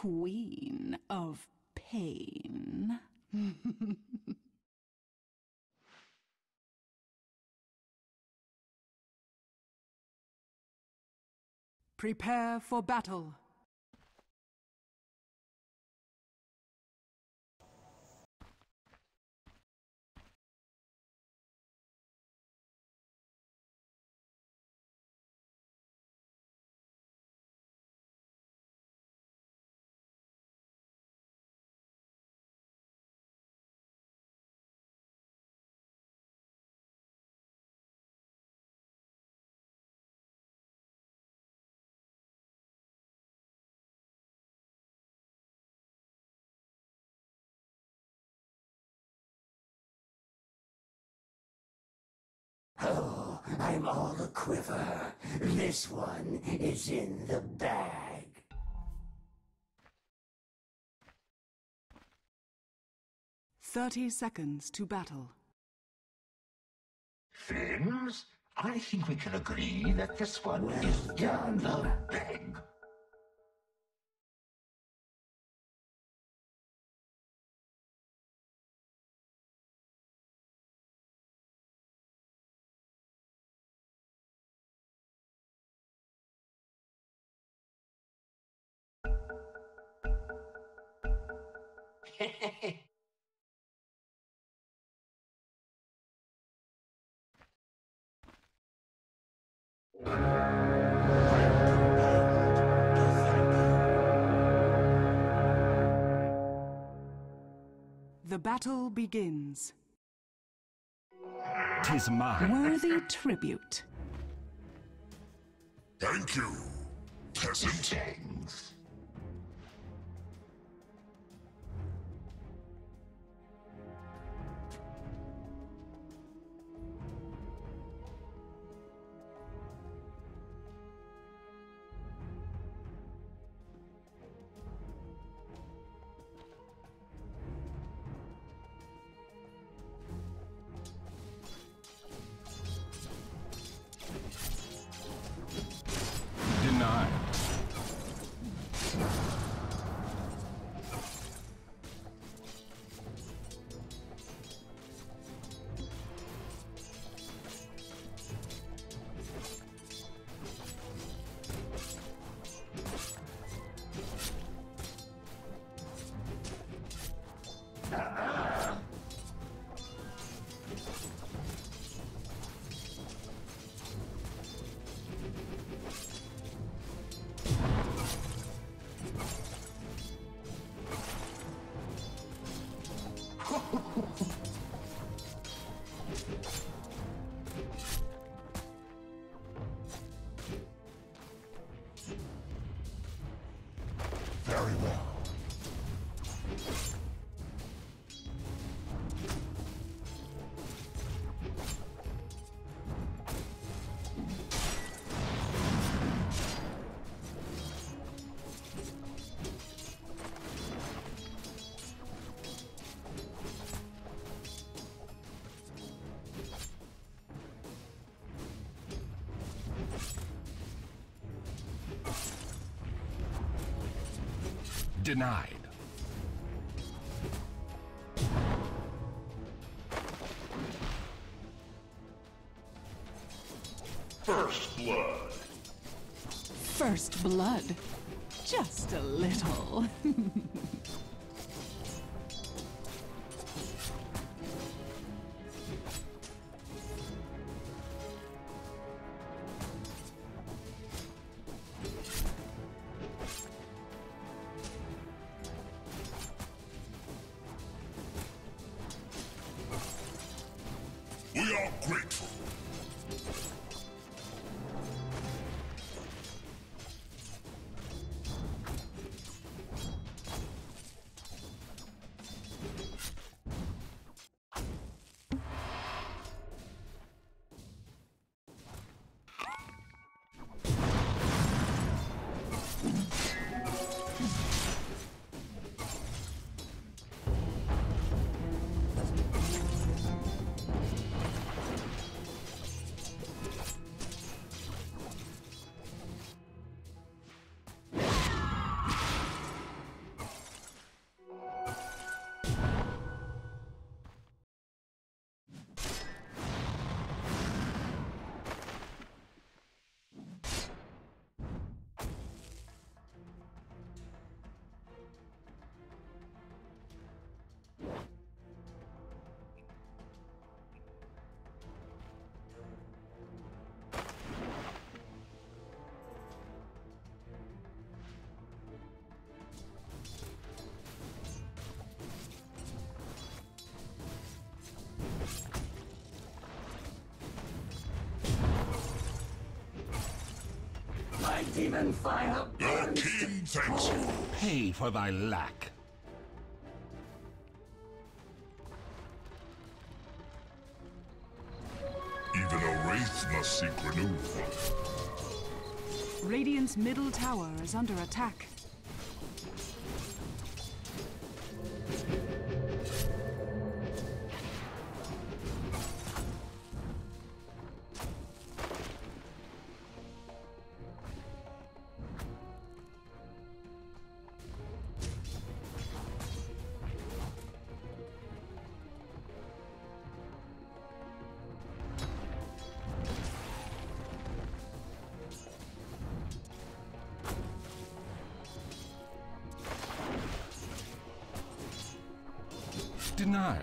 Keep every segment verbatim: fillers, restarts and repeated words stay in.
Queen of Pain. Prepare for battle. Oh, I'm all a quiver. This one is in the bag. Thirty seconds to battle. Fins, I think we can agree that this one well is down the bag. The battle begins. 'Tis mine. Worthy tribute. Thank you, peasant. Thanks. Denied. First blood. First blood. Just a little. my demon fire burns. Your king thanks you. Pay for thy lack. Even a wraith must seek renewal. Radiant's middle tower is under attack. Denied.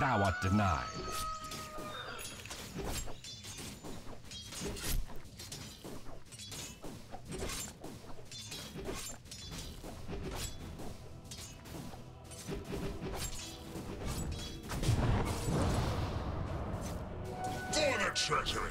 Thou art denied. For the treasury.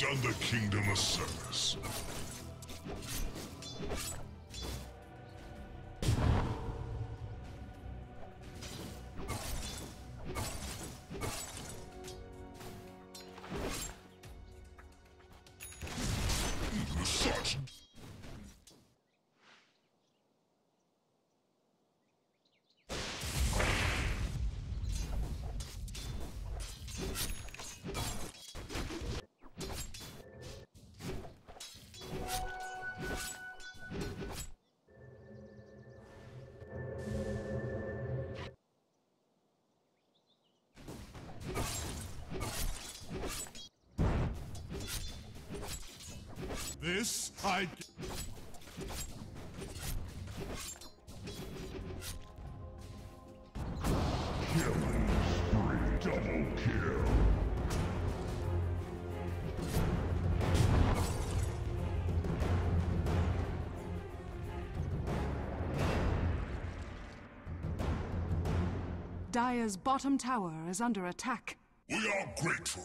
Done the kingdom a service. This I... Killing spree, double kill. Dire's bottom tower is under attack. We are grateful.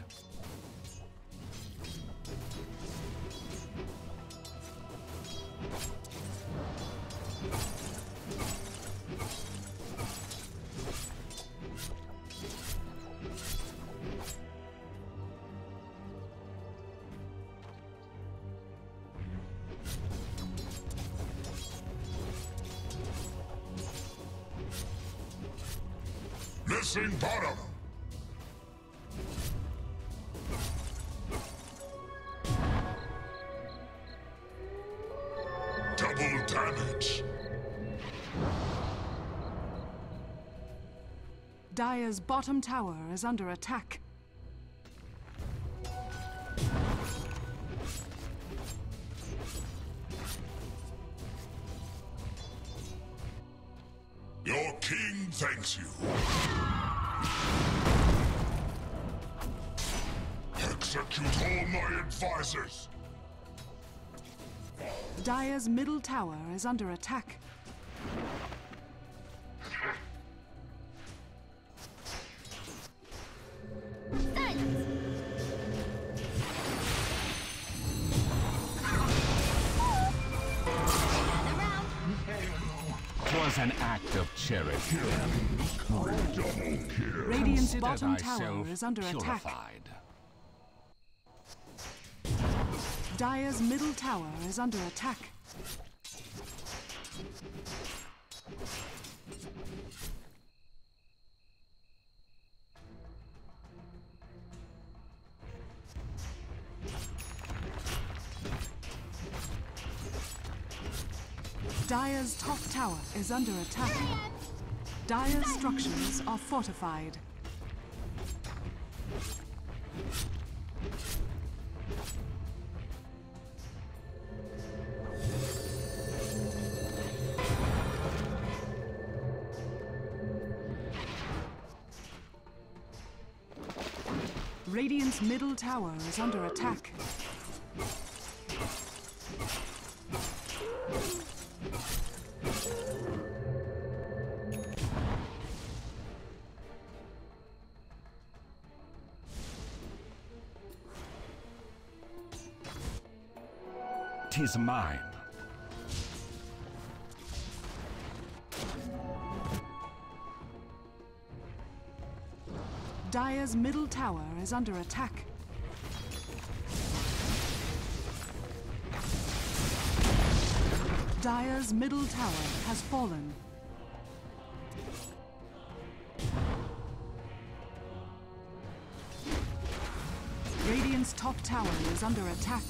Missing bottom. Double damage. Dire's bottom tower is under attack. Your king thanks you. Execute all my advisors. Dire's middle tower is under attack. An act of charity. Radiant's bottom tower is under attack. Dire's middle tower is under attack. Dire's top tower is under attack. Dire's structures are fortified. Radiant's middle tower is under attack. 'Tis mine. Dire's middle tower is under attack. Dire's middle tower has fallen. Radiant's top tower is under attack.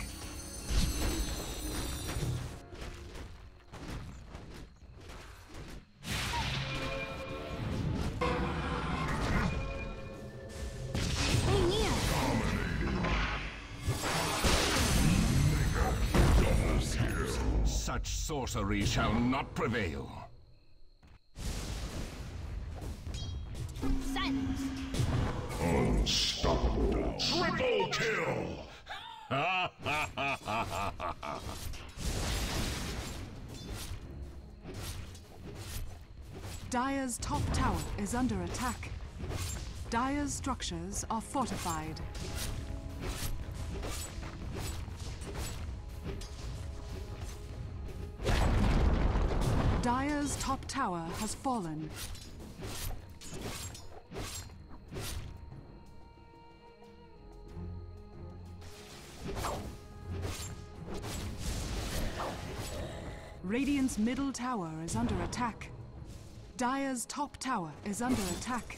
Such sorcery shall not prevail. Silence. Unstoppable. Triple kill. Ha ha ha ha ha ha. Dire's top tower is under attack. Dire's structures are fortified. Dire's top tower has fallen. Radiant's middle tower is under attack. Dire's top tower is under attack.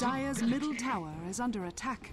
Dire's middle tower is under attack.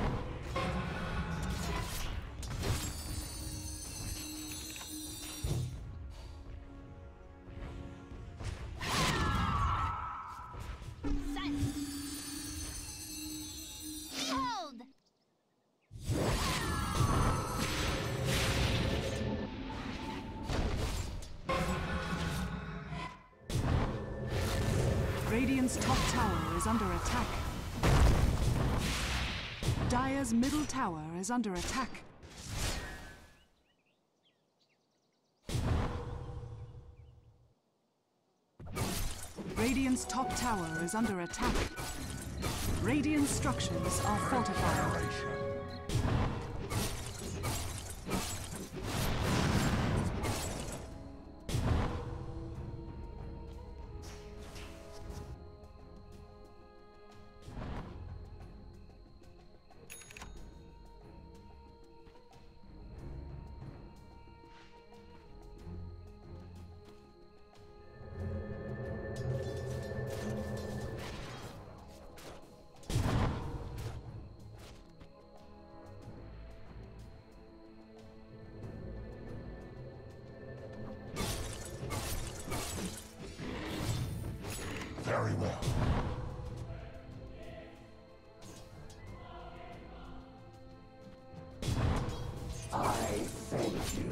Radiant's top tower is under attack. Dire's middle tower is under attack. Radiant's top tower is under attack. Radiant structures are fortified. Very well. I thank you.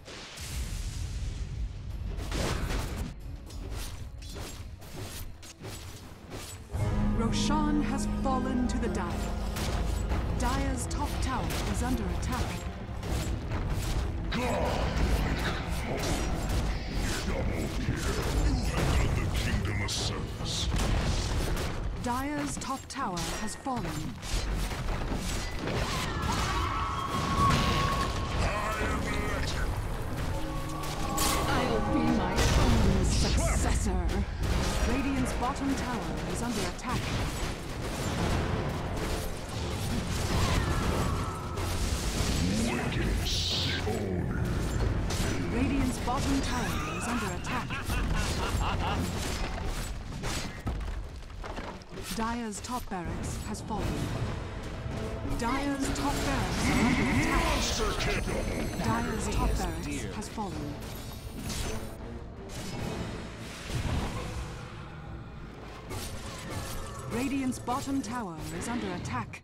Roshan has fallen to the Dire. Dire's top tower is under attack. God. Double kill. You have done the kingdom a service. Dire's top tower has fallen. I am legend. I'll be my own successor. Radiant's bottom tower is under attack. Wicked soul. Radiant's bottom tower. Under attack. Dire's top barracks has fallen. Dire's top barracks is under attack. Monster kill. Dire's top barracks has fallen. Radiant's bottom tower is under attack.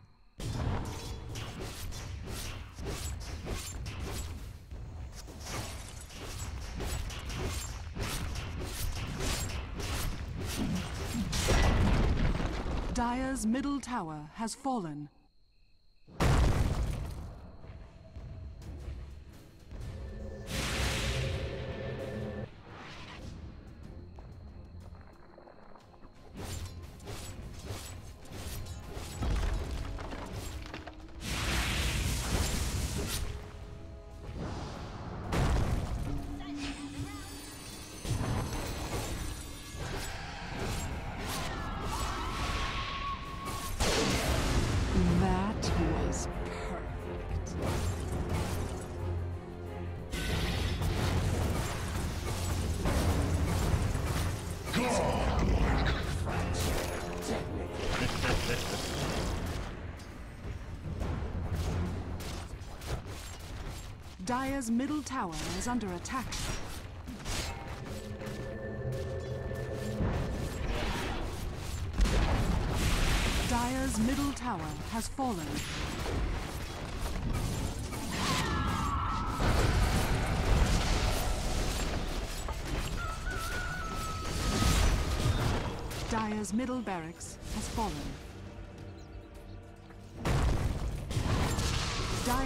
Dire's middle tower has fallen. Dire's middle tower is under attack. Dire's middle tower has fallen. Dire's middle barracks has fallen.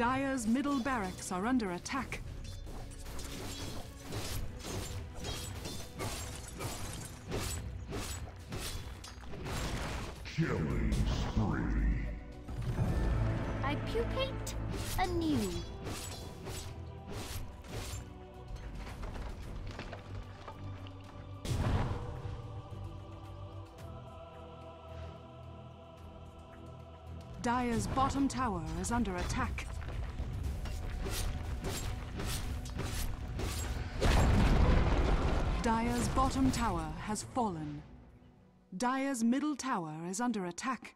Dire's middle barracks are under attack. Killing spree. I pupate anew. Dire's bottom tower is under attack. Dire's bottom tower has fallen. Dire's middle tower is under attack.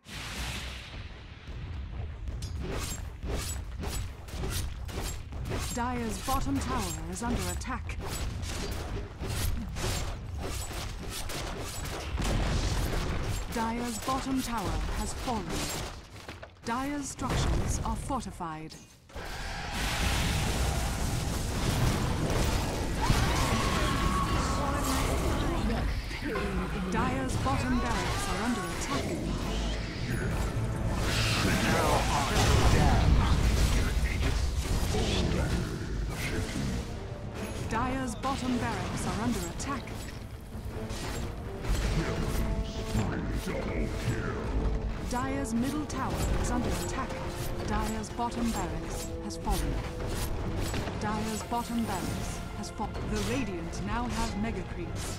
Dire's bottom tower is under attack. Dire's bottom tower has fallen. Dire's structures are fortified. Dire's bottom barracks are under attack. Dire's bottom barracks are under attack. Dire's middle tower is under attack. Dire's bottom barracks has fallen. Dire's bottom barracks has fallen. The Radiant now have mega creeps.